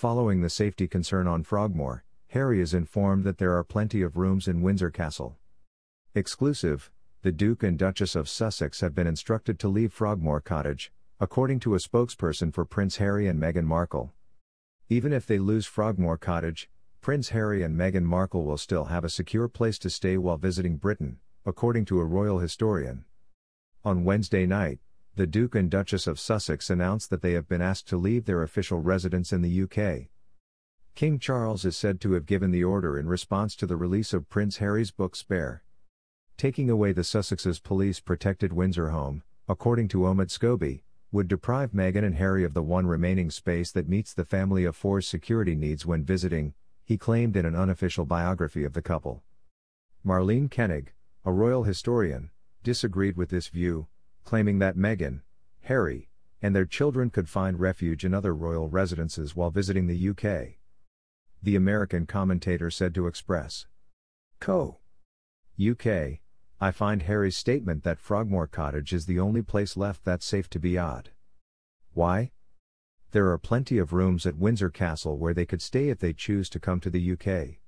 Following the safety concern on Frogmore, Harry is informed that there are plenty of rooms in Windsor Castle. Exclusive, the Duke and Duchess of Sussex have been instructed to leave Frogmore Cottage, according to a spokesperson for Prince Harry and Meghan Markle. Even if they lose Frogmore Cottage, Prince Harry and Meghan Markle will still have a secure place to stay while visiting Britain, according to a royal historian. On Wednesday night, the Duke and Duchess of Sussex announced that they have been asked to leave their official residence in the UK. King Charles is said to have given the order in response to the release of Prince Harry's book Spare, taking away the Sussexes' police-protected Windsor home, according to Omid Scobie, would deprive Meghan and Harry of the one remaining space that meets the family of four's security needs when visiting, he claimed in an unofficial biography of the couple. Marlene Koenig, a royal historian, disagreed with this view, claiming that Meghan, Harry, and their children could find refuge in other royal residences while visiting the UK. The American commentator said to Express.co.uk, "I find Harry's statement that Frogmore Cottage is the only place left that's safe to be odd. Why? There are plenty of rooms at Windsor Castle where they could stay if they choose to come to the UK."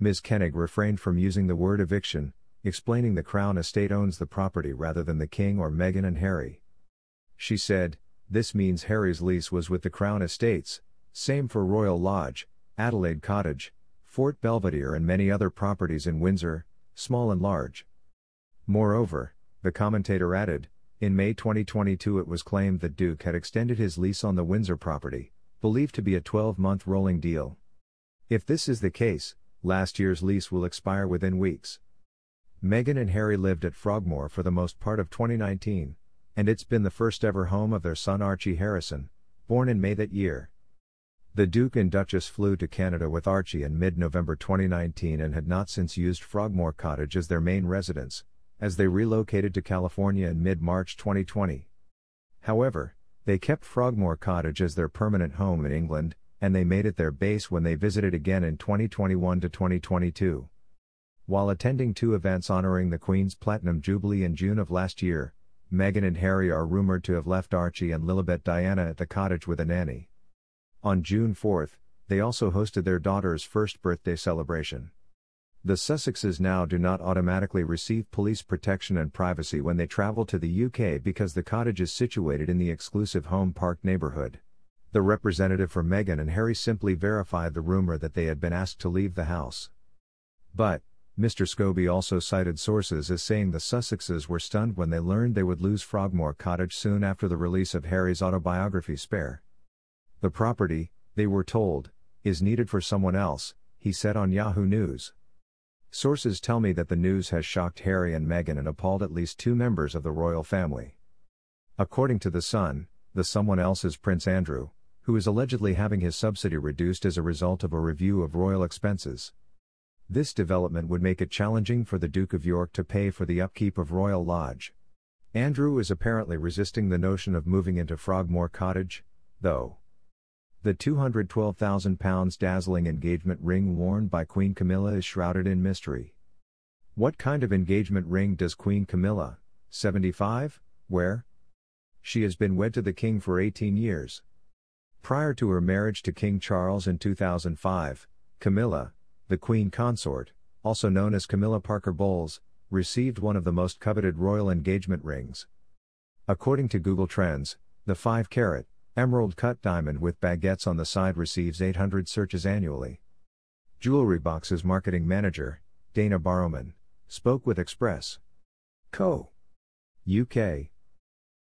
Ms. Koenig refrained from using the word eviction, explaining the Crown Estate owns the property rather than the King or Meghan and Harry. She said, "This means Harry's lease was with the Crown Estates, same for Royal Lodge, Adelaide Cottage, Fort Belvedere and many other properties in Windsor, small and large." Moreover, the commentator added, in May 2022 it was claimed that Duke had extended his lease on the Windsor property, believed to be a 12-month rolling deal. If this is the case, last year's lease will expire within weeks. Meghan and Harry lived at Frogmore for the most part of 2019, and it's been the first ever home of their son Archie Harrison, born in May that year. The Duke and Duchess flew to Canada with Archie in mid-November 2019 and had not since used Frogmore Cottage as their main residence, as they relocated to California in mid-March 2020. However, they kept Frogmore Cottage as their permanent home in England, and they made it their base when they visited again in 2021 to 2022. While attending two events honoring the Queen's Platinum Jubilee in June of last year, Meghan and Harry are rumored to have left Archie and Lilibet Diana at the cottage with a nanny. On June 4, they also hosted their daughter's first birthday celebration. The Sussexes now do not automatically receive police protection and privacy when they travel to the UK because the cottage is situated in the exclusive Home Park neighbourhood. The representative for Meghan and Harry simply verified the rumour that they had been asked to leave the house. But, Mr. Scobie also cited sources as saying the Sussexes were stunned when they learned they would lose Frogmore Cottage soon after the release of Harry's autobiography Spare. "The property, they were told, is needed for someone else," he said on Yahoo News. Sources tell me that the news has shocked Harry and Meghan and appalled at least two members of the royal family. According to The Sun, the someone else is Prince Andrew, who is allegedly having his subsidy reduced as a result of a review of royal expenses. This development would make it challenging for the Duke of York to pay for the upkeep of Royal Lodge. Andrew is apparently resisting the notion of moving into Frogmore Cottage, though. The £212,000 dazzling engagement ring worn by Queen Camilla is shrouded in mystery. What kind of engagement ring does Queen Camilla, 75, wear? She has been wed to the King for 18 years. Prior to her marriage to King Charles in 2005, Camilla, the Queen Consort, also known as Camilla Parker Bowles, received one of the most coveted royal engagement rings. According to Google Trends, the 5-carat, emerald-cut diamond with baguettes on the side receives 800 searches annually. Jewelry Box's marketing manager, Dana Barrowman, spoke with Express.co.uk,